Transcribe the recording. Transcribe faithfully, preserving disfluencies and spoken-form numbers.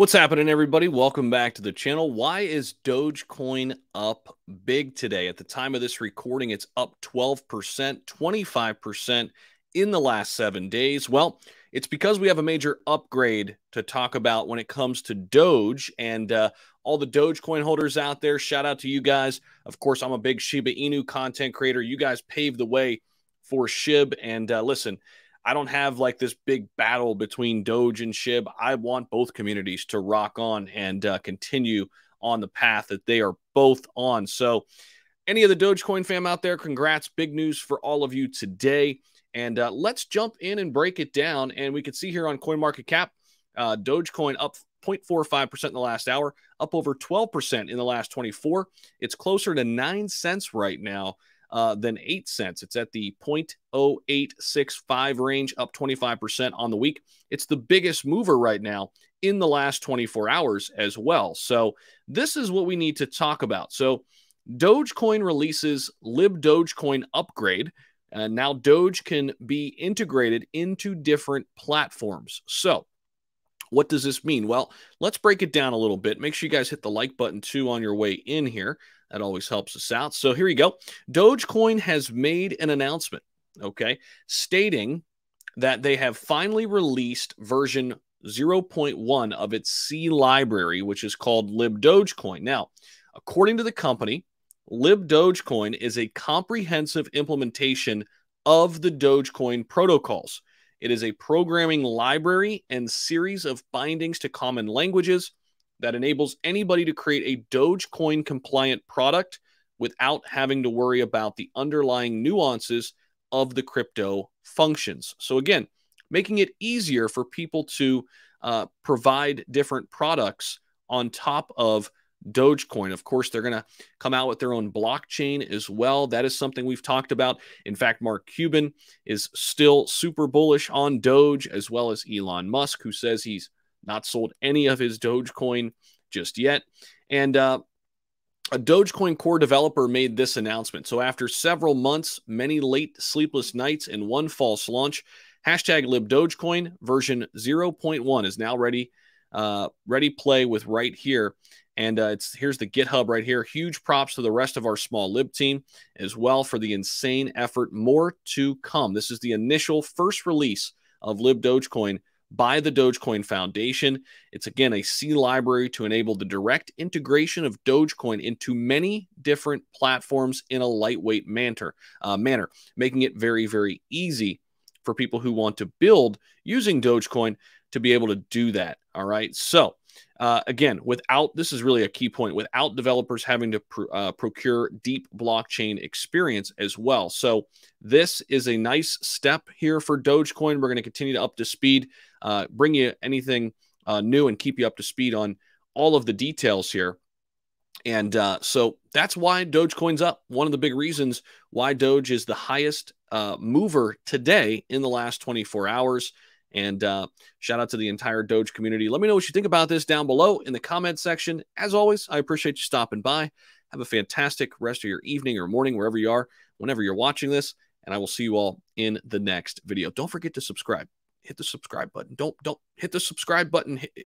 What's happening, everybody? Welcome back to the channel. Why is Dogecoin up big today? At the time of this recording, it's up twelve percent, twenty-five percent in the last seven days. Well, it's because we have a major upgrade to talk about when it comes to Doge and uh, all the Dogecoin holders out there. Shout out to you guys. Of course, I'm a big Shiba Inu content creator. You guys paved the way for S H I B. And uh, listen, I don't have like this big battle between Doge and S H I B. I want both communities to rock on and uh, continue on the path that they are both on. So any of the Dogecoin fam out there, congrats. Big news for all of you today. And uh, let's jump in and break it down. And we can see here on CoinMarketCap, uh, Dogecoin up zero point four five percent in the last hour, up over twelve percent in the last twenty-four. It's closer to nine cents right now. Uh, than eight cents. It's at the zero point zero eight six five range, up twenty-five percent on the week. It's the biggest mover right now in the last twenty-four hours as well. So this is what we need to talk about. So Dogecoin releases LibDogecoin upgrade. Uh, now Doge can be integrated into different platforms. So what does this mean? Well, let's break it down a little bit. Make sure you guys hit the like button too on your way in here. That always helps us out. So here you go. Dogecoin has made an announcement, okay, stating that they have finally released version zero point one of its C library, which is called LibDogecoin. Now, according to the company, LibDogecoin is a comprehensive implementation of the Dogecoin protocols. It is a programming library and series of bindings to common languages that enables anybody to create a Dogecoin compliant product without having to worry about the underlying nuances of the crypto functions. So again, making it easier for people to uh, provide different products on top of Dogecoin. Of course, they're going to come out with their own blockchain as well. That is something we've talked about. In fact, Mark Cuban is still super bullish on Doge, as well as Elon Musk, who says he's not sold any of his Dogecoin just yet. And uh, a Dogecoin core developer made this announcement. So after several months, many late sleepless nights, and one false launch, hashtag LibDogecoin version zero point one is now ready. Uh, ready play with right here. And uh, it's here's the GitHub right here. Huge props to the rest of our small lib team as well for the insane effort. More to come. This is the initial first release of LibDogecoin by the Dogecoin Foundation. It's, again, a C library to enable the direct integration of Dogecoin into many different platforms in a lightweight manner, uh, manner, making it very, very easy for people who want to build using Dogecoin to be able to do that. All right. So, uh, again, without, this is really a key point, without developers having to pr uh, procure deep blockchain experience as well. So this is a nice step here for Dogecoin. We're going to continue to up to speed, uh, bring you anything uh, new and keep you up to speed on all of the details here. And uh, so that's why Dogecoin's up. One of the big reasons why Doge is the highest uh, mover today in the last twenty-four hours. And uh, shout out to the entire Doge community. Let me know what you think about this down below in the comment section. As always, I appreciate you stopping by. Have a fantastic rest of your evening or morning, wherever you are, whenever you're watching this. And I will see you all in the next video. Don't forget to subscribe. Hit the subscribe button. Don't, don't hit the subscribe button. Hit